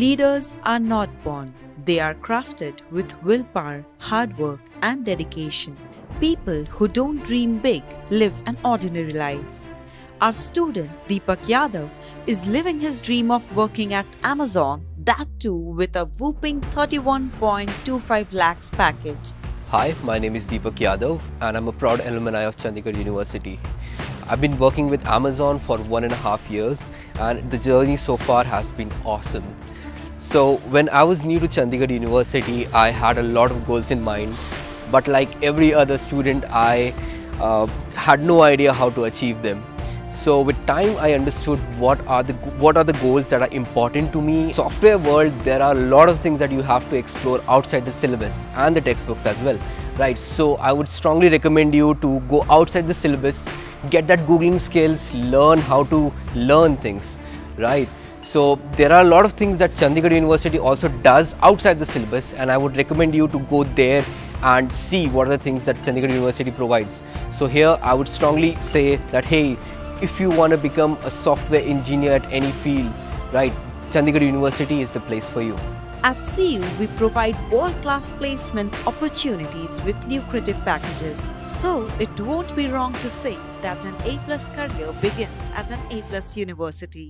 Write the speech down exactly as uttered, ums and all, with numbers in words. Leaders are not born. They are crafted with willpower, hard work, and dedication. People who don't dream big live an ordinary life. Our student Deepak Yadav is living his dream of working at Amazon, that too with a whopping thirty-one point two five lakhs package. Hi, my name is Deepak Yadav and I'm a proud alumni of Chandigarh University. I've been working with Amazon for one and a half years and the journey so far has been awesome. So when I was new to Chandigarh University, I had a lot of goals in mind, but like every other student, I uh, had no idea how to achieve them. So with time, I understood what are the what are the goals that are important to me. Software world, there are a lot of things that you have to explore outside the syllabus and the textbooks as well, right? So I would strongly recommend you to go outside the syllabus, get that Googling skills, learn how to learn things, right? So there are a lot of things that Chandigarh University also does outside the syllabus, and I would recommend you to go there and see what are the things that Chandigarh University provides. So here I would strongly say that, hey, if you want to become a software engineer at any field, right, Chandigarh University is the place for you. At C U, we provide world-class placement opportunities with lucrative packages. So it won't be wrong to say that an A plus career begins at an A plus university.